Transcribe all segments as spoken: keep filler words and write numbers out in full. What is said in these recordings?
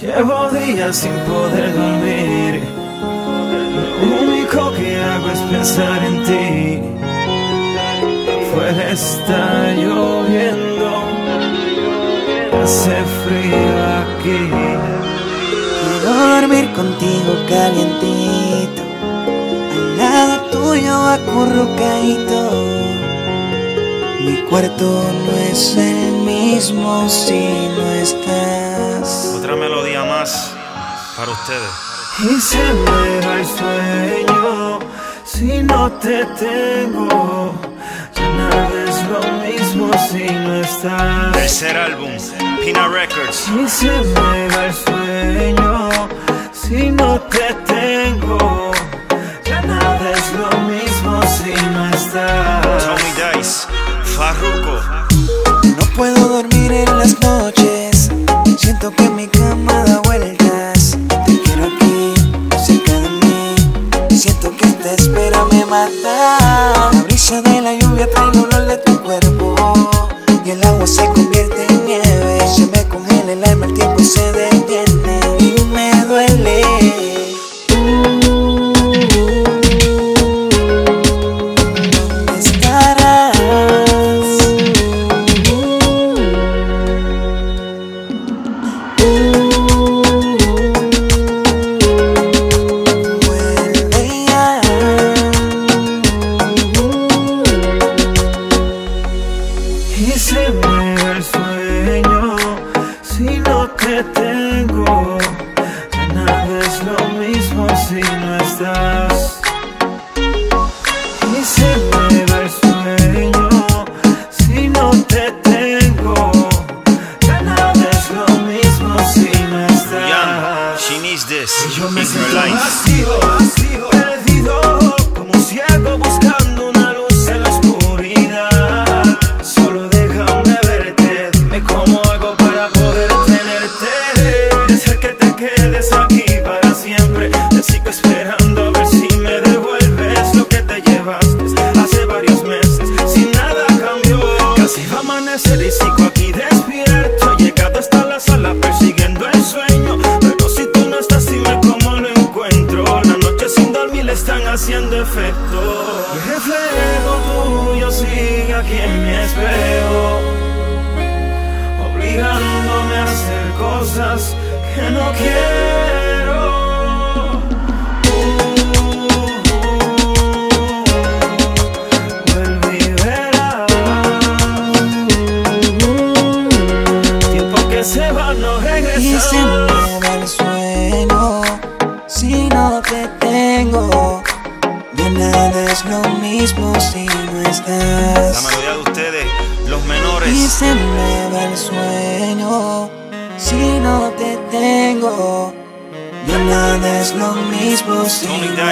Llevo días sin poder dormir. Lo único que hago es pensar en ti. Fuera está lloviendo, hace frío aquí. Quiero dormir contigo calientito, al lado tuyo acurrucadito. Mi cuarto no es el mismo si no estás. Otra melodía más para ustedes. Y se me va el sueño si no te tengo. Ya nada es lo mismo si no estás. Tercer álbum, Pina Records. Y se me va el sueño si no te tengo. Ya nada es lo mismo si no estás. Tony Dize, Farruko. No puedo dormir en las noches, siento que mi cama da vueltas. Te quiero aquí, cerca de mí, siento que esta espera me mata. La brisa de la lluvia trae el olor de tu cuerpo, y el agua se convierte en nieve. Se me congela el alma, el tiempo se detiene y me duele. Tony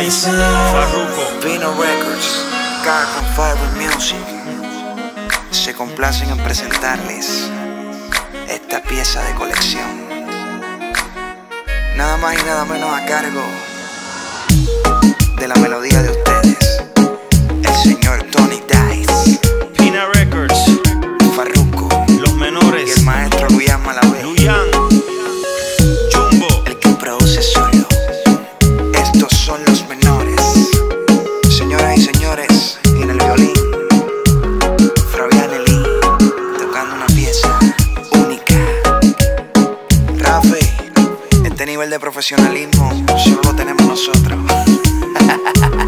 Dice, Farruko, Pina Records, Caja Fire Music se complacen en presentarles esta pieza de colección. Nada más y nada menos a cargo de la melodía de ustedes, el señor Tony Dice, Pina Records, Farruko, los menores y el maestro Luyan Malavé. Luyan. Profesionalismo solo lo tenemos nosotros.